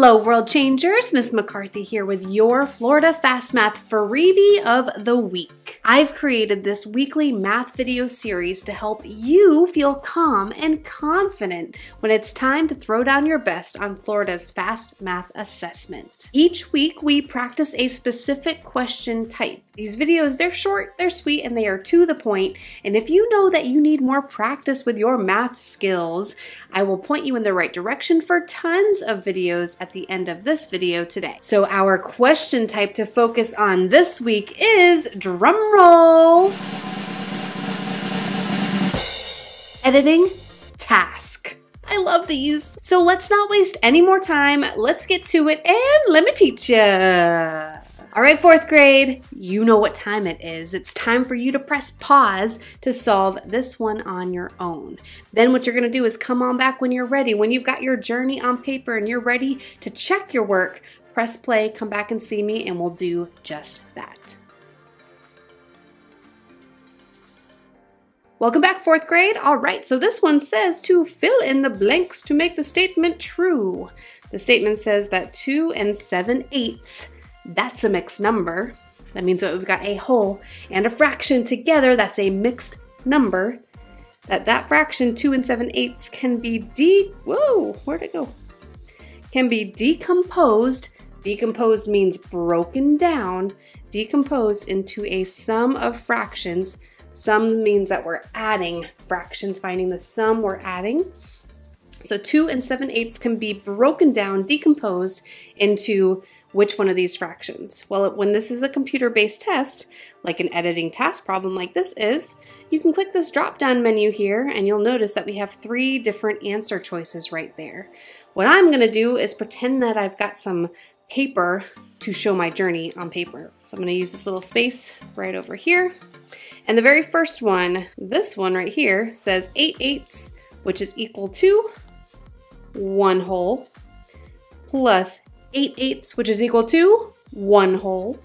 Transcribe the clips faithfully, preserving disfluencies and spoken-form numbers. Hello, World Changers! Miss McCarthy here with your Florida Fast Math Freebie of the Week. I've created this weekly math video series to help you feel calm and confident when it's time to throw down your best on Florida's Fast Math Assessment. Each week, we practice a specific question type. These videos, they're short, they're sweet, and they are to the point. And if you know that you need more practice with your math skills, I will point you in the right direction for tons of videos at the end of this video today. So our question type to focus on this week is, drumroll, editing task. I love these. So let's not waste any more time. Let's get to it and let me teach ya. All right, fourth grade, you know what time it is. It's time for you to press pause to solve this one on your own. Then what you're gonna do is come on back when you're ready. When you've got your journey on paper and you're ready to check your work, press play, come back and see me, and we'll do just that. Welcome back, fourth grade. All right, so this one says to fill in the blanks to make the statement true. The statement says that two and seven eighths, that's a mixed number. That means that we've got a whole and a fraction together, that's a mixed number. That that fraction, two and seven eighths, can be de- whoa, where'd it go? Can be decomposed. Decomposed means broken down. Decomposed into a sum of fractions. Sum means that we're adding fractions, finding the sum we're adding. So two and seven eighths can be broken down, decomposed into which one of these fractions? Well, when this is a computer-based test, like an editing task problem like this is, you can click this drop-down menu here and you'll notice that we have three different answer choices right there. What I'm gonna do is pretend that I've got some paper to show my journey on paper. So I'm gonna use this little space right over here. And the very first one, this one right here, says eight eighths, which is equal to one whole, plus eight eighths, which is equal to one whole,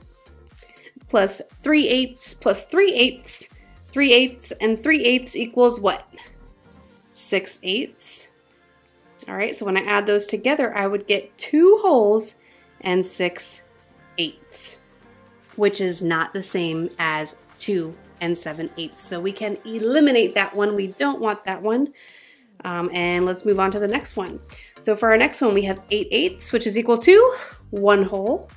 plus three eighths, plus three eighths, three eighths, and three eighths equals what? Six eighths. All right, so when I add those together, I would get two wholes and six eighths, which is not the same as two and seven eighths. So we can eliminate that one. We don't want that one. Um, and let's move on to the next one. So for our next one, we have eight eighths, which is equal to one whole,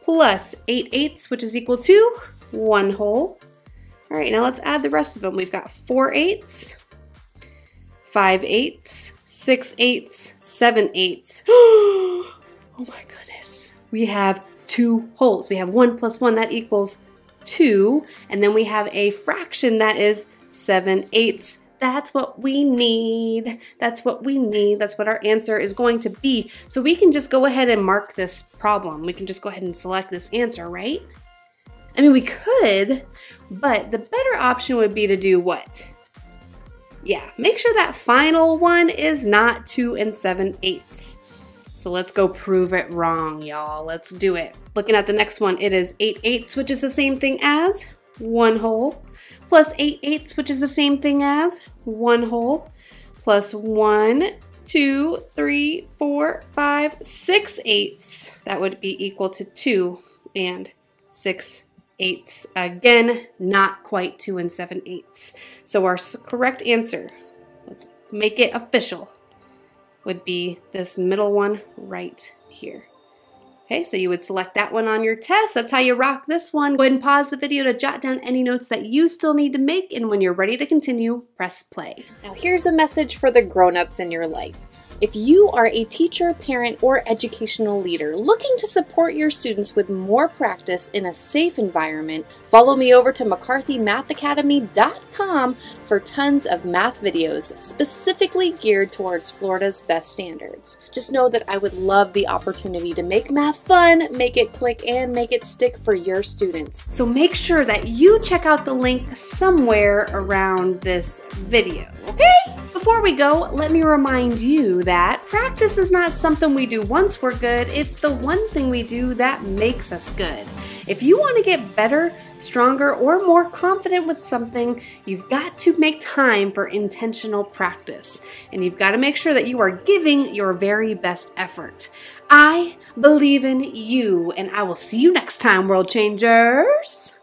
plus eight eighths, which is equal to one whole. All right, now let's add the rest of them. We've got four eighths, five eighths, six eighths, seven eighths. Oh my goodness. We have two wholes. We have one plus one, that equals two. And then we have a fraction that is seven eighths. That's what we need. That's what we need. That's what our answer is going to be. So we can just go ahead and mark this problem. We can just go ahead and select this answer, right? I mean, we could, but the better option would be to do what? Yeah, make sure that final one is not two and seven eighths. So let's go prove it wrong, y'all. Let's do it. Looking at the next one, it is eight eighths, which is the same thing as one whole, plus eight eighths, which is the same thing as one whole, plus one, two, three, four, five, six eighths. That would be equal to two and six eighths. Again, not quite two and seven eighths. So our correct answer, let's make it official, would be this middle one right here. Okay, so you would select that one on your test. That's how you rock this one. Go ahead and pause the video to jot down any notes that you still need to make, and when you're ready to continue, press play. Now here's a message for the grown-ups in your life. If you are a teacher, parent, or educational leader looking to support your students with more practice in a safe environment, follow me over to McCarthy Math Academy dot com for tons of math videos specifically geared towards Florida's best standards. Just know that I would love the opportunity to make math fun, make it click, and make it stick for your students. So make sure that you check out the link somewhere around this video, okay? Before we go, let me remind you that practice is not something we do once we're good, it's the one thing we do that makes us good. If you want to get better, stronger, or more confident with something, you've got to make time for intentional practice. And you've got to make sure that you are giving your very best effort. I believe in you, and I will see you next time, World Changers.